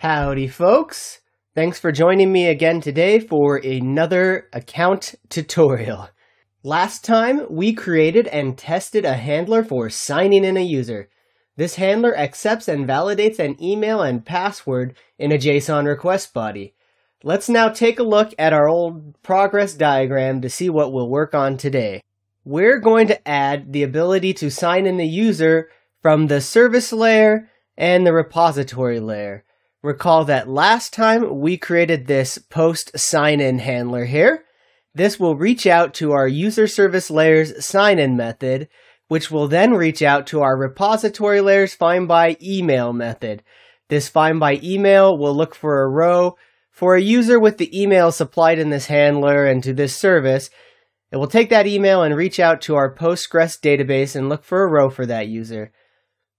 Howdy folks, thanks for joining me again today for another account tutorial. Last time we created and tested a handler for signing in a user. This handler accepts and validates an email and password in a JSON request body. Let's now take a look at our old progress diagram to see what we'll work on today. We're going to add the ability to sign in a user from the service layer and the repository layer. Recall that last time we created this post sign-in handler here. This will reach out to our user service layer's sign-in method, which will then reach out to our repository layer's findByEmail method. This findByEmail will look for a row for a user with the email supplied in this handler and to this service. It will take that email and reach out to our Postgres database and look for a row for that user.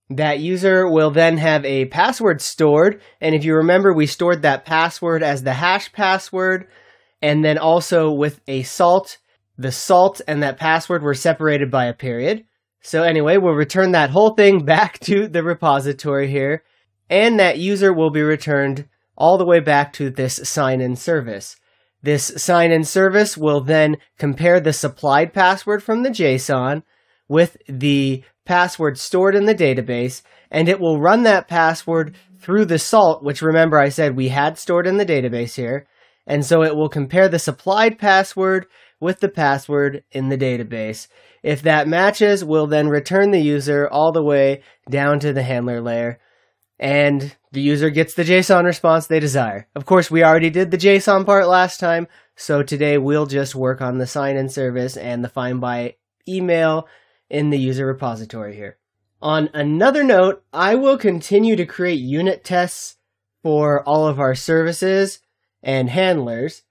That user will then have a password stored, and if you remember, we stored that password as the hash password, and then also with a salt. The salt and that password were separated by a period. So anyway, we'll return that whole thing back to the repository here, and that user will be returned all the way back to this sign-in service. This sign-in service will then compare the supplied password from the JSON with the password stored in the database, and it will run that password through the salt, which remember I said we had stored in the database here, and so it will compare the supplied password with the password in the database. If that matches, we'll then return the user all the way down to the handler layer, and the user gets the JSON response they desire. Of course, we already did the JSON part last time, so today we'll just work on the sign-in service and the findByEmail in the user repository here. On another note, I will continue to create unit tests for all of our services and handlers,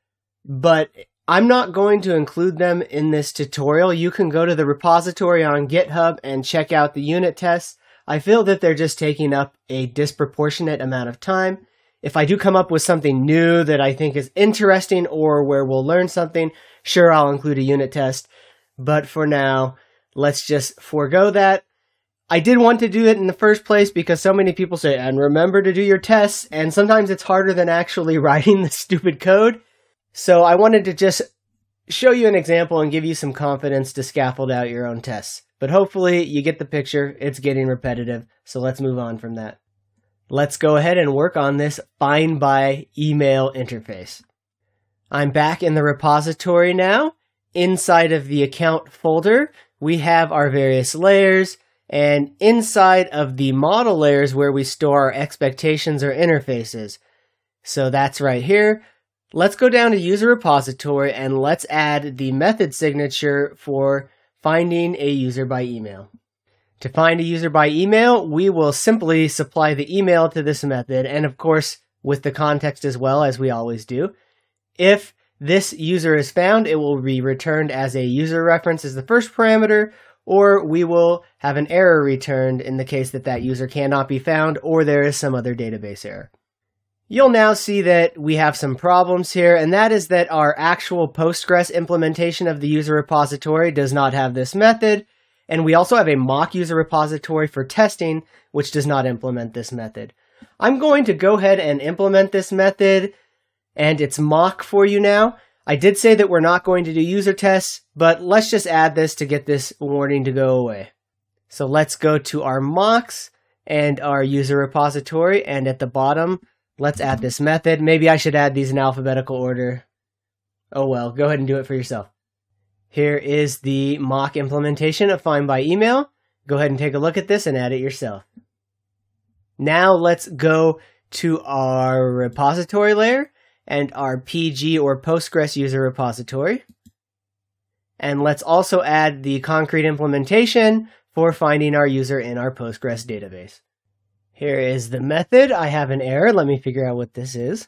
but I'm not going to include them in this tutorial. You can go to the repository on GitHub and check out the unit tests. I feel that they're just taking up a disproportionate amount of time. If I do come up with something new that I think is interesting or where we'll learn something, sure, I'll include a unit test, but for now, let's just forego that. I did want to do it in the first place because so many people say, and remember to do your tests, and sometimes it's harder than actually writing the stupid code. So I wanted to just show you an example and give you some confidence to scaffold out your own tests. But hopefully you get the picture. It's getting repetitive, so let's move on from that. Let's go ahead and work on this findByEmail interface. I'm back in the repository now. Inside of the account folder, we have our various layers, and inside of the model layers where we store our expectations or interfaces. So that's right here. Let's go down to user repository and let's add the method signature for finding a user by email. To find a user by email, we will simply supply the email to this method, and of course with the context as well, as we always do. If this user is found, it will be returned as a user reference as the first parameter, or we will have an error returned in the case that that user cannot be found or there is some other database error. You'll now see that we have some problems here, and that is that our actual Postgres implementation of the user repository does not have this method, and we also have a mock user repository for testing, which does not implement this method. I'm going to go ahead and implement this method and it's mock for you now. I did say that we're not going to do user tests, but let's just add this to get this warning to go away. So let's go to our mocks and our user repository, and at the bottom, let's add this method. Maybe I should add these in alphabetical order. Oh well, go ahead and do it for yourself. Here is the mock implementation of findByEmail. Go ahead and take a look at this and add it yourself. Now let's go to our repository layer and our PG or Postgres user repository. And let's also add the concrete implementation for finding our user in our Postgres database. Here is the method. I have an error. Let me figure out what this is.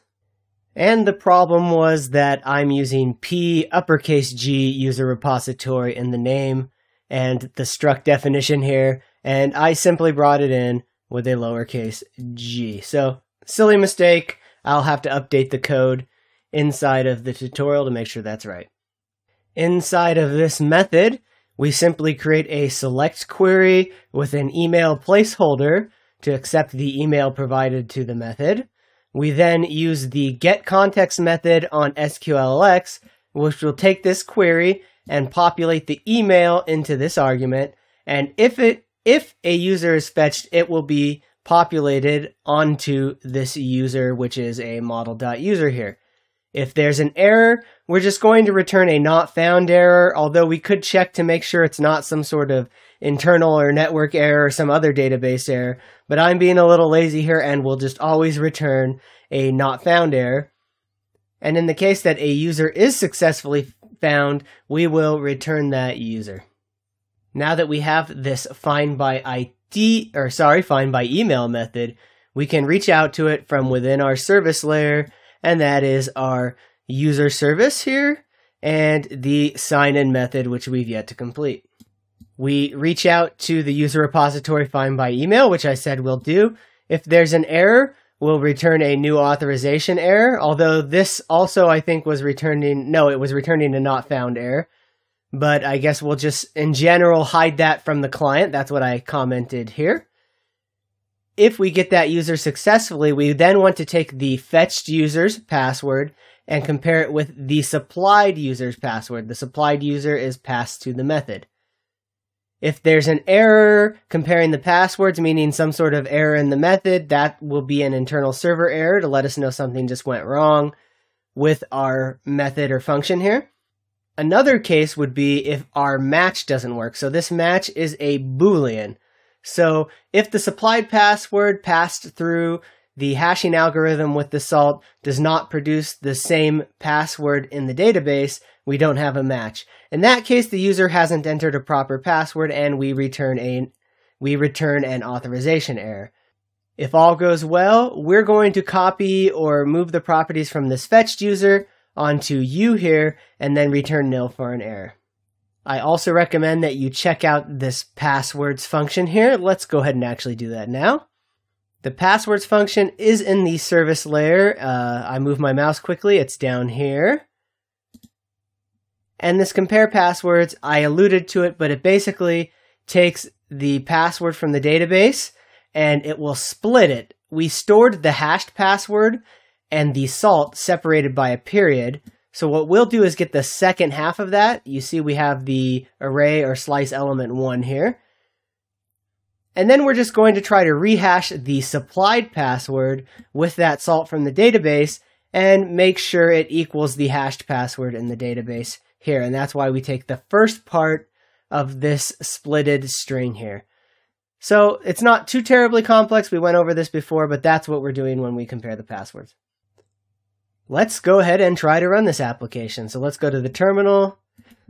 And the problem was that I'm using P uppercase G user repository in the name and the struct definition here, and I simply brought it in with a lowercase g. So, silly mistake. I'll have to update the code inside of the tutorial to make sure that's right. Inside of this method, we simply create a select query with an email placeholder to accept the email provided to the method. We then use the getContext method on SQLX, which will take this query and populate the email into this argument. And if a user is fetched, it will be populated onto this user, which is a model.user here. If there's an error, we're just going to return a not found error, although we could check to make sure it's not some sort of internal or network error or some other database error, but I'm being a little lazy here and we'll just always return a not found error. And in the case that a user is successfully found, we will return that user. Now that we have this find by email method, we can reach out to it from within our service layer, and that is our user service here and the sign in method, which we've yet to complete. We reach out to the user repository find by email, which I said we'll do. If there's an error, we'll return a new authorization error, although this also I think was returning, no, it was returning a not found error. But I guess we'll just in general hide that from the client. That's what I commented here. If we get that user successfully, we then want to take the fetched user's password and compare it with the supplied user's password. The supplied user is passed to the method. If there's an error comparing the passwords, meaning some sort of error in the method, that will be an internal server error to let us know something just went wrong with our method or function here. Another case would be if our match doesn't work. So this match is a Boolean. So if the supplied password passed through the hashing algorithm with the salt does not produce the same password in the database, we don't have a match. In that case, the user hasn't entered a proper password and we return an authorization error. If all goes well, we're going to copy or move the properties from this fetched user onto you here and then return nil for an error. I also recommend that you check out this passwords function here. Let's go ahead and actually do that now. The passwords function is in the service layer. I move my mouse quickly. It's down here. And this compare passwords, I alluded to it, but it basically takes the password from the database and it will split it. We stored the hashed password and the salt separated by a period. So what we'll do is get the second half of that. You see we have the array or slice element 1 here. And then we're just going to try to rehash the supplied password with that salt from the database and make sure it equals the hashed password in the database here. And that's why we take the first part of this splitted string here. So it's not too terribly complex. We went over this before, but that's what we're doing when we compare the passwords. Let's go ahead and try to run this application. So let's go to the terminal.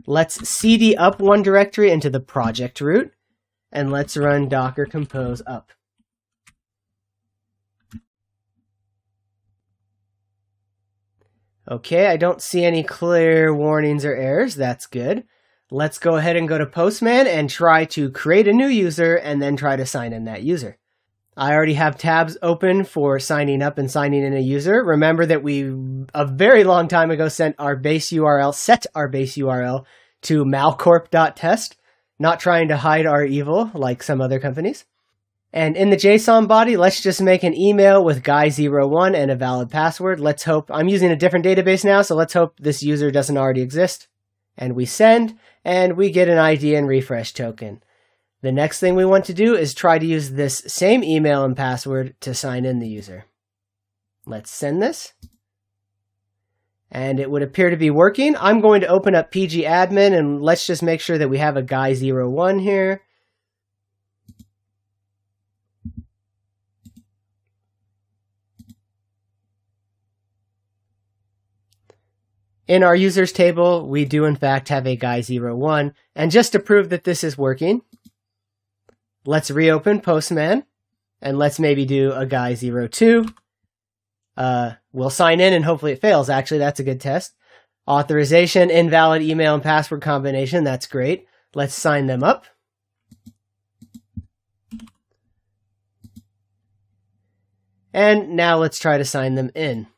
Let's cd up one directory into the project root, and let's run docker compose up. Okay, I don't see any clear warnings or errors. That's good. Let's go ahead and go to Postman and try to create a new user and then try to sign in that user. I already have tabs open for signing up and signing in a user. Remember that we, a very long time ago, sent our base URL, set our base URL to malcorp.test, not trying to hide our evil like some other companies. And in the JSON body, let's just make an email with guy01 and a valid password. Let's hope, I'm using a different database now, so let's hope this user doesn't already exist. And we send, and we get an ID and refresh token. The next thing we want to do is try to use this same email and password to sign in the user. Let's send this. And it would appear to be working. I'm going to open up pgAdmin and let's just make sure that we have a guy01 here. In our users table, we do in fact have a guy01. And just to prove that this is working, let's reopen Postman, and let's maybe do a guy02. We'll sign in, and hopefully it fails. Actually, that's a good test. Authorization, invalid email and password combination. That's great. Let's sign them up. And now let's try to sign them in.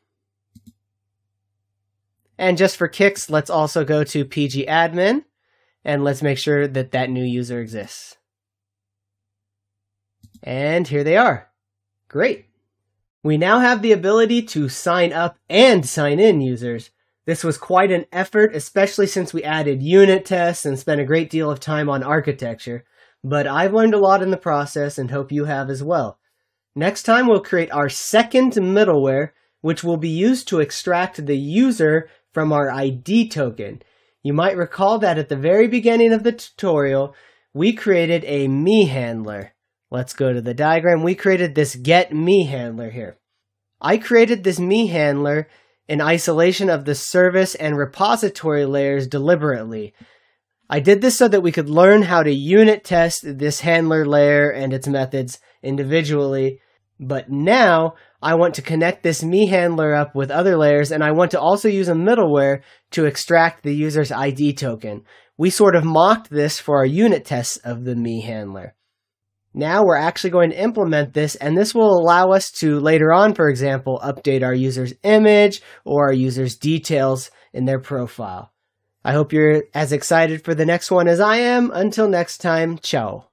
And just for kicks, let's also go to pgAdmin, and let's make sure that that new user exists. And here they are. Great. We now have the ability to sign up and sign in users. This was quite an effort, especially since we added unit tests and spent a great deal of time on architecture, but I've learned a lot in the process and hope you have as well. Next time we'll create our second middleware, which will be used to extract the user from our ID token. You might recall that at the very beginning of the tutorial, we created a MeHandler. Let's go to the diagram. We created this GetMe handler here. I created this MeHandler in isolation of the service and repository layers deliberately. I did this so that we could learn how to unit test this handler layer and its methods individually. But now I want to connect this MeHandler up with other layers, and I want to also use a middleware to extract the user's ID token. We sort of mocked this for our unit tests of the MeHandler. Now we're actually going to implement this, and this will allow us to later on, for example, update our user's image or our user's details in their profile. I hope you're as excited for the next one as I am. Until next time, ciao.